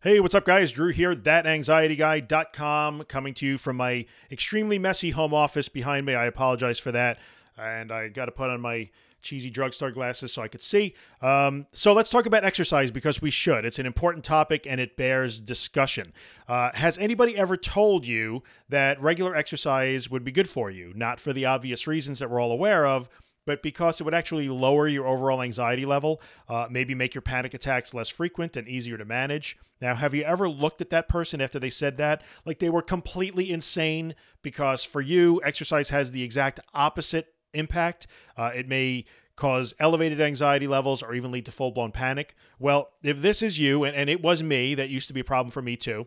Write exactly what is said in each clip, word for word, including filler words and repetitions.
Hey, what's up guys? Drew here, that anxiety guy dot com, coming to you from my extremely messy home office behind me. I apologize for that. And I got to put on my cheesy drugstore glasses so I could see. Um, so let's talk about exercise because we should. It's an important topic and it bears discussion. Uh, has anybody ever told you that regular exercise would be good for you? Not for the obvious reasons that we're all aware of, but because it would actually lower your overall anxiety level, uh, maybe make your panic attacks less frequent and easier to manage. Now, have you ever looked at that person after they said that, like they were completely insane? Because for you, exercise has the exact opposite impact. Uh, it may cause elevated anxiety levels or even lead to full-blown panic. Well, if this is you, and, and it was me, that used to be a problem for me too.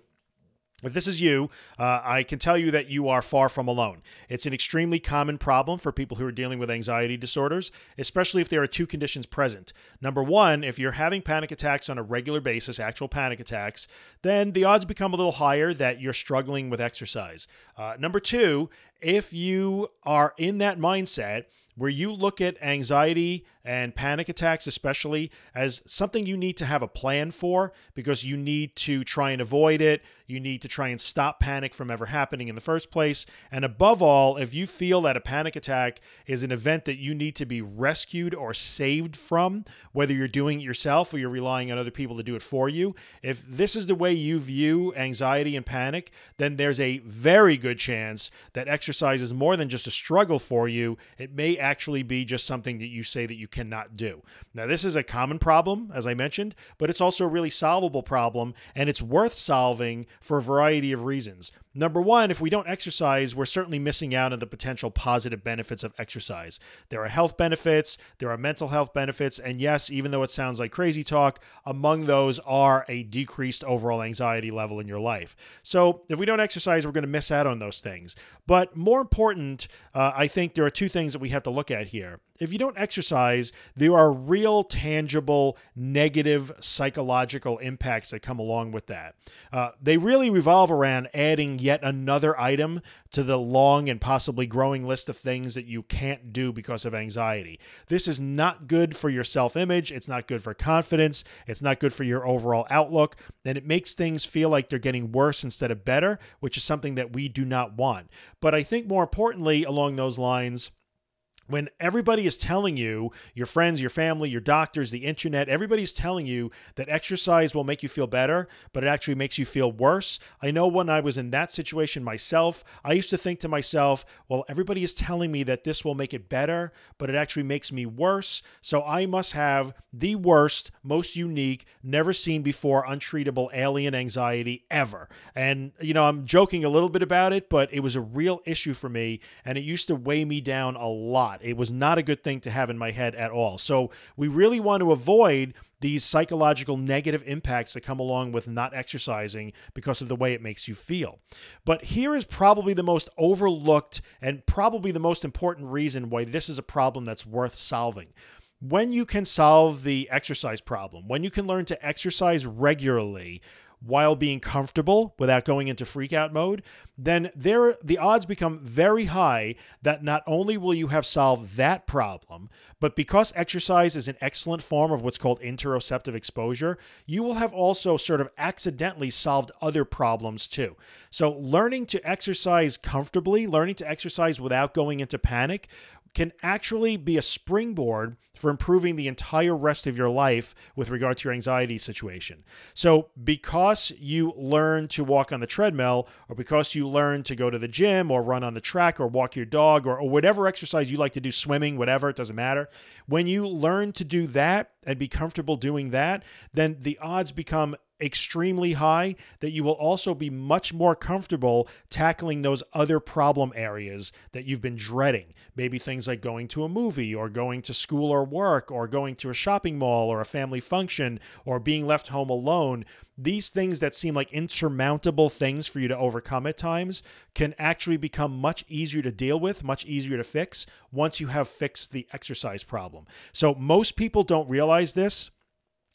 If this is you, uh, I can tell you that you are far from alone. It's an extremely common problem for people who are dealing with anxiety disorders, especially if there are two conditions present. Number one, if you're having panic attacks on a regular basis, actual panic attacks, then the odds become a little higher that you're struggling with exercise. Uh, number two, if you are in that mindset where you look at anxiety and panic attacks especially as something you need to have a plan for because you need to try and avoid it, you need to try and stop panic from ever happening in the first place, and above all, if you feel that a panic attack is an event that you need to be rescued or saved from, whether you're doing it yourself or you're relying on other people to do it for you, if this is the way you view anxiety and panic, then there's a very good chance that exercise is more than just a struggle for you. It may actually be just something that you say that you cannot do. Now, this is a common problem, as I mentioned, but it's also a really solvable problem, and it's worth solving for a variety of reasons. Number one, if we don't exercise, we're certainly missing out on the potential positive benefits of exercise. There are health benefits, there are mental health benefits, and yes, even though it sounds like crazy talk, among those are a decreased overall anxiety level in your life. So if we don't exercise, we're going to miss out on those things. But more important, uh, I think there are two things that we have to look at here. If you don't exercise, there are real, tangible, negative psychological impacts that come along with that. Uh, they really revolve around adding yet another item to the long and possibly growing list of things that you can't do because of anxiety. This is not good for your self-image. It's not good for confidence. It's not good for your overall outlook. And it makes things feel like they're getting worse instead of better, which is something that we do not want. But I think more importantly, along those lines, when everybody is telling you, your friends, your family, your doctors, the internet, everybody's telling you that exercise will make you feel better, but it actually makes you feel worse. I know when I was in that situation myself, I used to think to myself, well, everybody is telling me that this will make it better, but it actually makes me worse. So I must have the worst, most unique, never seen before, untreatable alien anxiety ever. And, you know, I'm joking a little bit about it, but it was a real issue for me, and it used to weigh me down a lot. It was not a good thing to have in my head at all. So we really want to avoid these psychological negative impacts that come along with not exercising because of the way it makes you feel. But here is probably the most overlooked and probably the most important reason why this is a problem that's worth solving. When you can solve the exercise problem, when you can learn to exercise regularly while being comfortable without going into freakout mode, then there the odds become very high that not only will you have solved that problem, but because exercise is an excellent form of what's called interoceptive exposure, you will have also sort of accidentally solved other problems too. So learning to exercise comfortably, learning to exercise without going into panic, can actually be a springboard for improving the entire rest of your life with regard to your anxiety situation. So because you learn to walk on the treadmill, or because you learn to go to the gym or run on the track or walk your dog or, or whatever exercise you like to do, swimming, whatever, it doesn't matter. When you learn to do that and be comfortable doing that, then the odds become extremely high that you will also be much more comfortable tackling those other problem areas that you've been dreading. Maybe things like going to a movie or going to school or work or going to a shopping mall or a family function or being left home alone. These things that seem like insurmountable things for you to overcome at times can actually become much easier to deal with, much easier to fix once you have fixed the exercise problem. So most people don't realize this,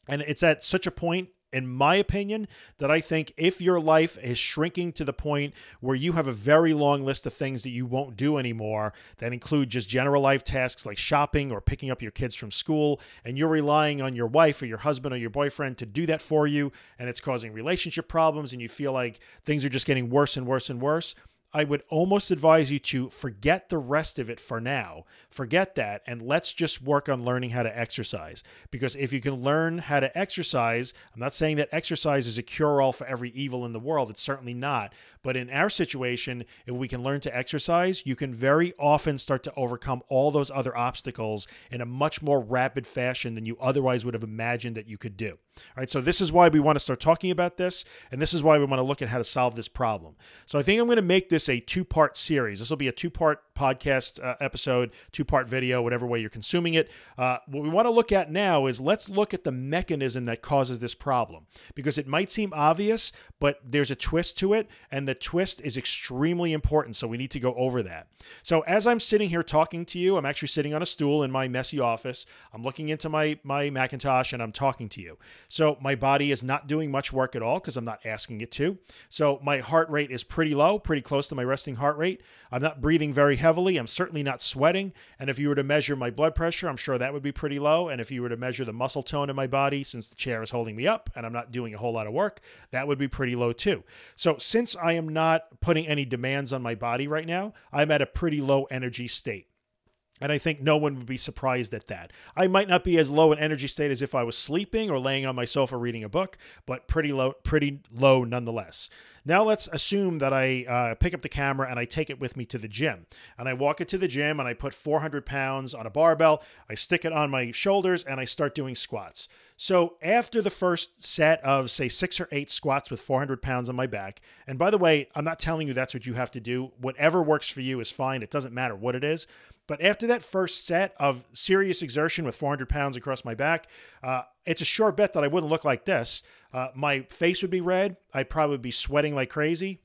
and it's at such a point in my opinion, that I think if your life is shrinking to the point where you have a very long list of things that you won't do anymore, that include just general life tasks like shopping or picking up your kids from school, and you're relying on your wife or your husband or your boyfriend to do that for you, and it's causing relationship problems, and you feel like things are just getting worse and worse and worse, I would almost advise you to forget the rest of it for now. Forget that, and let's just work on learning how to exercise. Because if you can learn how to exercise, I'm not saying that exercise is a cure-all for every evil in the world. It's certainly not. But in our situation, if we can learn to exercise, you can very often start to overcome all those other obstacles in a much more rapid fashion than you otherwise would have imagined that you could do. All right, so this is why we want to start talking about this, and this is why we want to look at how to solve this problem. So I think I'm going to make this a two-part series. This will be a two-part podcast uh, episode, two-part video, whatever way you're consuming it. Uh, what we want to look at now is let's look at the mechanism that causes this problem, because it might seem obvious, but there's a twist to it, and the twist is extremely important, so we need to go over that. So as I'm sitting here talking to you, I'm actually sitting on a stool in my messy office. I'm looking into my, my Macintosh, and I'm talking to you. So my body is not doing much work at all because I'm not asking it to. So my heart rate is pretty low, pretty close to my resting heart rate. I'm not breathing very heavily. I'm certainly not sweating. And if you were to measure my blood pressure, I'm sure that would be pretty low. And if you were to measure the muscle tone in my body, since the chair is holding me up and I'm not doing a whole lot of work, that would be pretty low too. So since I am not putting any demands on my body right now, I'm at a pretty low energy state. And I think no one would be surprised at that. I might not be as low an energy state as if I was sleeping or laying on my sofa reading a book, but pretty low, pretty low nonetheless. Now let's assume that I uh, pick up the camera and I take it with me to the gym. And I walk it to the gym and I put four hundred pounds on a barbell. I stick it on my shoulders and I start doing squats. So after the first set of, say, six or eight squats with four hundred pounds on my back, and by the way, I'm not telling you that's what you have to do. Whatever works for you is fine. It doesn't matter what it is. But after that first set of serious exertion with four hundred pounds across my back, uh, it's a sure bet that I wouldn't look like this. Uh, my face would be red. I'd probably be sweating like crazy.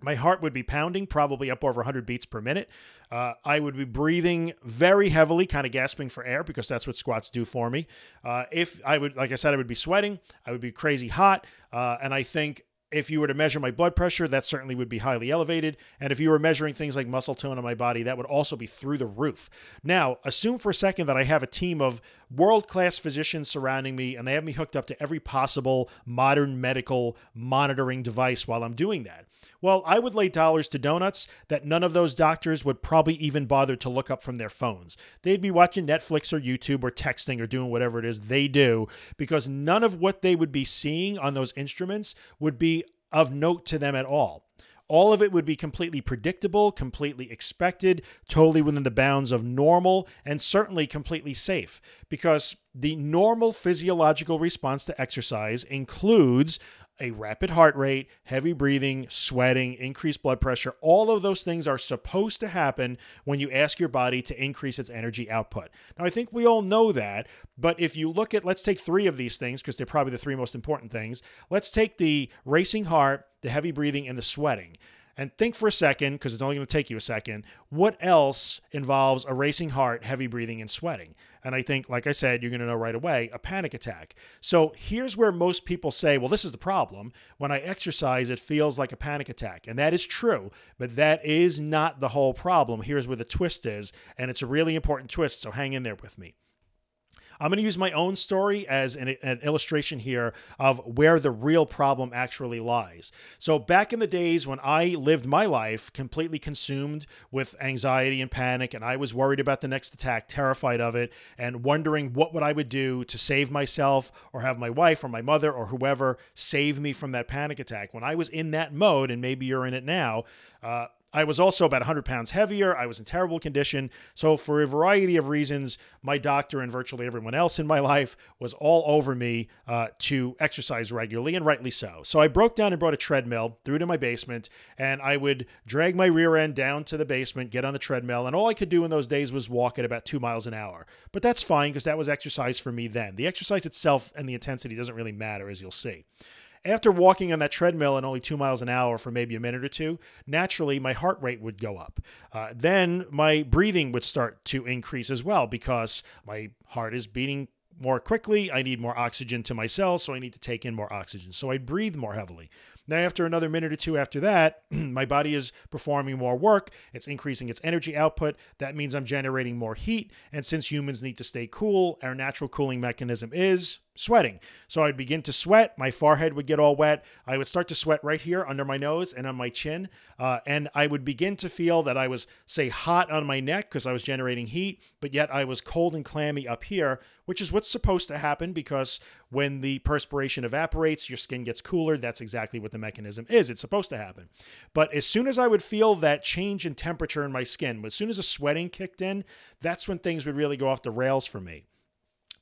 My heart would be pounding, probably up over one hundred beats per minute. Uh, I would be breathing very heavily, kind of gasping for air, because that's what squats do for me. Uh, if I would, like I said, I would be sweating. I would be crazy hot. Uh, and I think if you were to measure my blood pressure, that certainly would be highly elevated. And if you were measuring things like muscle tone on my body, that would also be through the roof. Now, assume for a second that I have a team of world-class physicians surrounding me, and they have me hooked up to every possible modern medical monitoring device while I'm doing that. Well, I would lay dollars to donuts that none of those doctors would probably even bother to look up from their phones. They'd be watching Netflix or YouTube or texting or doing whatever it is they do, because none of what they would be seeing on those instruments would be of note to them at all. All of it would be completely predictable, completely expected, totally within the bounds of normal, and certainly completely safe, because the normal physiological response to exercise includes a rapid heart rate, heavy breathing, sweating, increased blood pressure. All of those things are supposed to happen when you ask your body to increase its energy output. Now, I think we all know that, but if you look at, let's take three of these things, because they're probably the three most important things. Let's take the racing heart, the heavy breathing, and the sweating. And think for a second, because it's only going to take you a second, what else involves a racing heart, heavy breathing, and sweating? And I think, like I said, you're going to know right away, a panic attack. So here's where most people say, well, this is the problem. When I exercise, it feels like a panic attack. And that is true, but that is not the whole problem. Here's where the twist is, and it's a really important twist, so hang in there with me. I'm going to use my own story as an, an illustration here of where the real problem actually lies. So back in the days when I lived my life completely consumed with anxiety and panic, and I was worried about the next attack, terrified of it, and wondering what would I would do to save myself or have my wife or my mother or whoever save me from that panic attack. When I was in that mode, and maybe you're in it now, uh, I was also about one hundred pounds heavier. I was in terrible condition. So for a variety of reasons, my doctor and virtually everyone else in my life was all over me uh, to exercise regularly, and rightly so. So I broke down and brought a treadmill through to my basement, and I would drag my rear end down to the basement, get on the treadmill, and all I could do in those days was walk at about two miles an hour. But that's fine, because that was exercise for me then. The exercise itself and the intensity doesn't really matter, as you'll see. After walking on that treadmill at only two miles an hour for maybe a minute or two, naturally my heart rate would go up. Uh, then my breathing would start to increase as well, because my heart is beating more quickly, I need more oxygen to my cells, so I need to take in more oxygen. So I breathe more heavily. Now, after another minute or two after that, my body is performing more work. It's increasing its energy output. That means I'm generating more heat. And since humans need to stay cool, our natural cooling mechanism is sweating. So I'd begin to sweat. My forehead would get all wet. I would start to sweat right here under my nose and on my chin. Uh, and I would begin to feel that I was, say, hot on my neck because I was generating heat, but yet I was cold and clammy up here, which is what's supposed to happen because when the perspiration evaporates, your skin gets cooler. That's exactly what the mechanism is. It's supposed to happen. But as soon as I would feel that change in temperature in my skin, as soon as the sweating kicked in, that's when things would really go off the rails for me.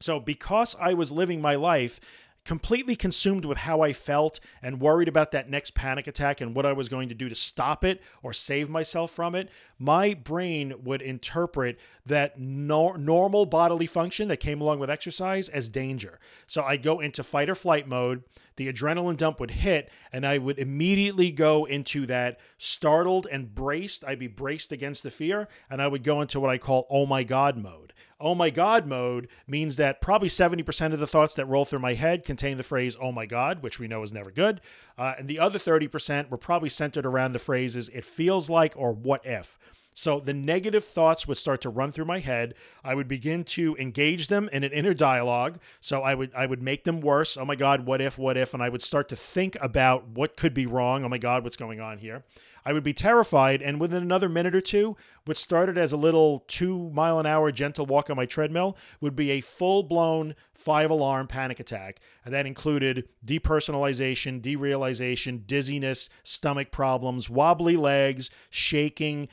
So because I was living my life completely consumed with how I felt and worried about that next panic attack and what I was going to do to stop it or save myself from it, my brain would interpret that no normal bodily function that came along with exercise as danger. So I'd go into fight or flight mode, the adrenaline dump would hit, and I would immediately go into that startled and braced. I'd be braced against the fear, and I would go into what I call oh my God mode. Oh my God mode means that probably seventy percent of the thoughts that roll through my head contain the phrase, oh my God, which we know is never good. Uh, and the other thirty percent were probably centered around the phrases, it feels like, or what if. So the negative thoughts would start to run through my head. I would begin to engage them in an inner dialogue. So I would I would make them worse. Oh my God, what if, what if? And I would start to think about what could be wrong. Oh my God, what's going on here? I would be terrified. And within another minute or two, what started as a little two mile an hour gentle walk on my treadmill would be a full blown five alarm panic attack. And that included depersonalization, derealization, dizziness, stomach problems, wobbly legs, shaking,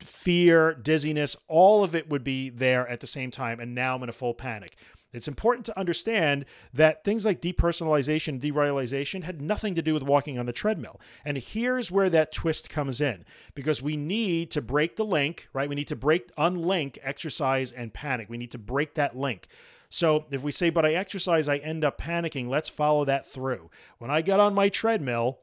fear, dizziness, all of it would be there at the same time. And now I'm in a full panic. It's important to understand that things like depersonalization, derealization had nothing to do with walking on the treadmill. And here's where that twist comes in, because we need to break the link, right? We need to break, unlink exercise and panic. We need to break that link. So if we say, but I exercise, I end up panicking, let's follow that through. When I got on my treadmill,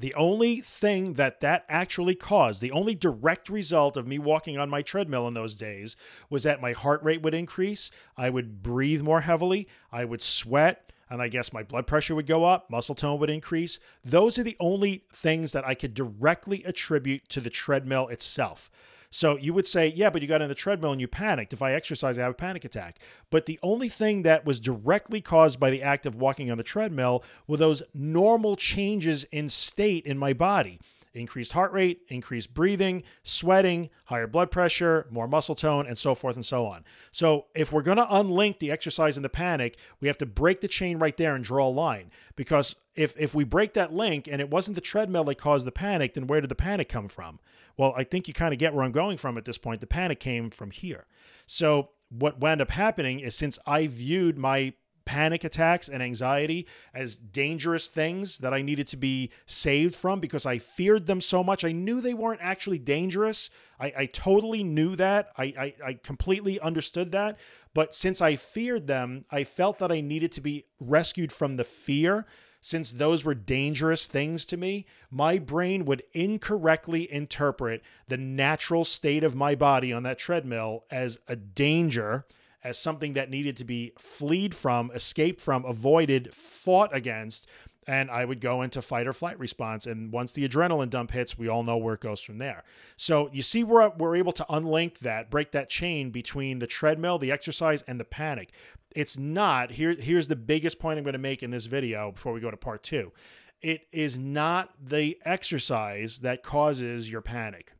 the only thing that that actually caused, the only direct result of me walking on my treadmill in those days was that my heart rate would increase, I would breathe more heavily, I would sweat, and I guess my blood pressure would go up, muscle tone would increase. Those are the only things that I could directly attribute to the treadmill itself. So you would say, yeah, but you got on the treadmill and you panicked. If I exercise, I have a panic attack. But the only thing that was directly caused by the act of walking on the treadmill were those normal changes in state in my body. Increased heart rate, increased breathing, sweating, higher blood pressure, more muscle tone, and so forth and so on. So if we're going to unlink the exercise and the panic, we have to break the chain right there and draw a line. Because if, if we break that link and it wasn't the treadmill that caused the panic, then where did the panic come from? Well, I think you kind of get where I'm going from at this point. The panic came from here. So what wound up happening is, since I viewed my panic attacks and anxiety as dangerous things that I needed to be saved from because I feared them so much, I knew they weren't actually dangerous. I, I totally knew that. I, I, I completely understood that. But since I feared them, I felt that I needed to be rescued from the fear. Since those were dangerous things to me, my brain would incorrectly interpret the natural state of my body on that treadmill as a danger, as something that needed to be fled from, escaped from, avoided, fought against, and I would go into fight or flight response. And once the adrenaline dump hits, we all know where it goes from there. So you see where we're able to unlink that, break that chain between the treadmill, the exercise, and the panic. It's not, here, here's the biggest point I'm going to make in this video before we go to part two. It is not the exercise that causes your panic.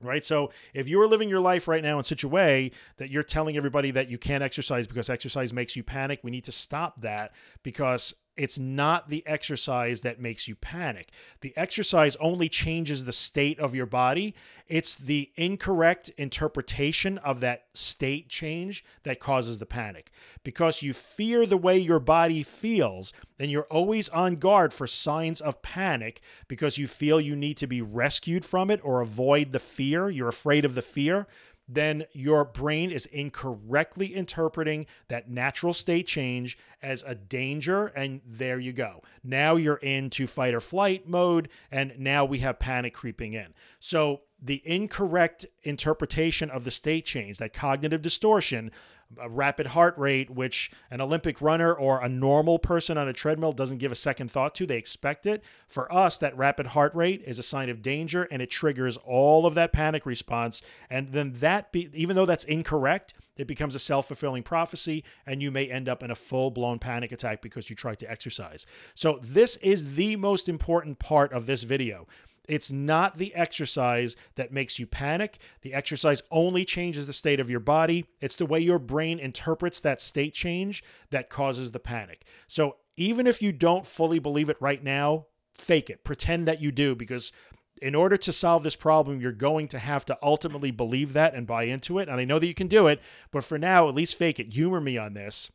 Right? So if you are living your life right now in such a way that you're telling everybody that you can't exercise because exercise makes you panic, we need to stop that, because it's not the exercise that makes you panic. The exercise only changes the state of your body. It's the incorrect interpretation of that state change that causes the panic. Because you fear the way your body feels, then you're always on guard for signs of panic because you feel you need to be rescued from it or avoid the fear. You're afraid of the fear. Then your brain is incorrectly interpreting that natural state change as a danger, and there you go. Now you're into fight or flight mode, and now we have panic creeping in. So the incorrect interpretation of the state change, that cognitive distortion, a rapid heart rate, which an Olympic runner or a normal person on a treadmill doesn't give a second thought to. They expect it. For us, that rapid heart rate is a sign of danger, and it triggers all of that panic response. And then that, be, even though that's incorrect, it becomes a self-fulfilling prophecy, and you may end up in a full-blown panic attack because you tried to exercise. So this is the most important part of this video. It's not the exercise that makes you panic. The exercise only changes the state of your body. It's the way your brain interprets that state change that causes the panic. So even if you don't fully believe it right now, fake it. Pretend that you do, because in order to solve this problem, you're going to have to ultimately believe that and buy into it. And I know that you can do it, but for now, at least fake it. Humor me on this.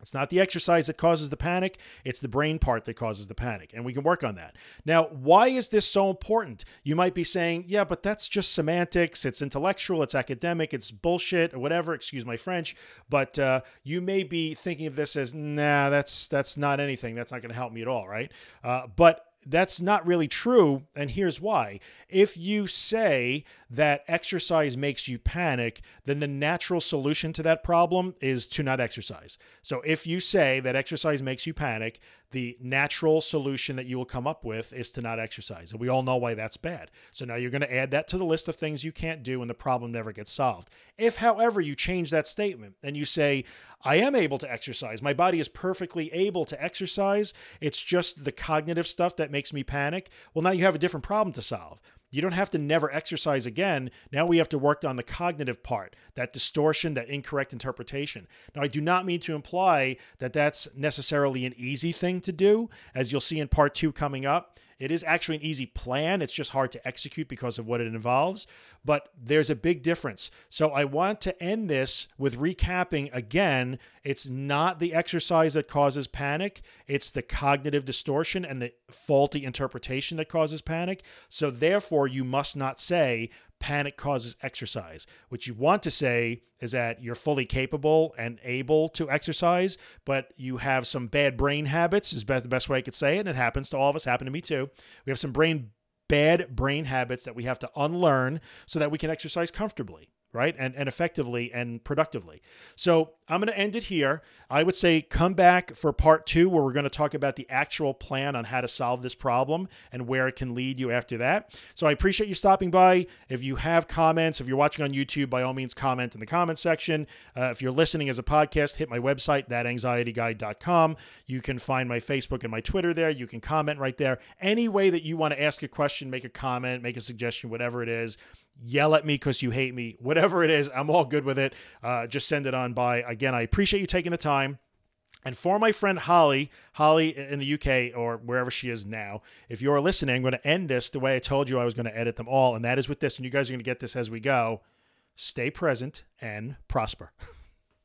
It's not the exercise that causes the panic. It's the brain part that causes the panic, and we can work on that. Now, why is this so important? You might be saying, yeah, but that's just semantics. It's intellectual. It's academic. It's bullshit or whatever. Excuse my French. But uh, you may be thinking of this as, nah, that's, that's not anything. That's not going to help me at all, right? Uh, but that's not really true, and here's why. If you say that exercise makes you panic, then the natural solution to that problem is to not exercise. So if you say that exercise makes you panic, the natural solution that you will come up with is to not exercise. And we all know why that's bad. So now you're going to add that to the list of things you can't do, and the problem never gets solved. If, however, you change that statement and you say, I am able to exercise. My body is perfectly able to exercise. It's just the cognitive stuff that makes me panic. Well, now you have a different problem to solve. You don't have to never exercise again. Now we have to work on the cognitive part, that distortion, that incorrect interpretation. Now, I do not mean to imply that that's necessarily an easy thing to do. As you'll see in part two coming up, it is actually an easy plan. It's just hard to execute because of what it involves, but there's a big difference. So I want to end this with recapping again. It's not the exercise that causes panic. It's the cognitive distortion and the faulty interpretation that causes panic. So therefore, you must not say panic causes exercise. What you want to say is that you're fully capable and able to exercise, but you have some bad brain habits, is the best way I could say it. And it happens to all of us, happened to me too. We have some brain bad brain habits that we have to unlearn so that we can exercise comfortably, right? And, and effectively and productively. So I'm going to end it here. I would say come back for part two, where we're going to talk about the actual plan on how to solve this problem and where it can lead you after that. So I appreciate you stopping by. If you have comments, if you're watching on YouTube, by all means, comment in the comment section. Uh, if you're listening as a podcast, hit my website, that anxiety guy dot com. You can find my Facebook and my Twitter there. You can comment right there. Any way that you want to ask a question, make a comment, make a suggestion, whatever it is. Yell at me because you hate me. Whatever it is, I'm all good with it. Uh, just send it on by. Again, I appreciate you taking the time. And for my friend Holly, Holly in the U K or wherever she is now, if you're listening, I'm going to end this the way I told you I was going to edit them all, and that is with this. And you guys are going to get this as we go. Stay present and prosper.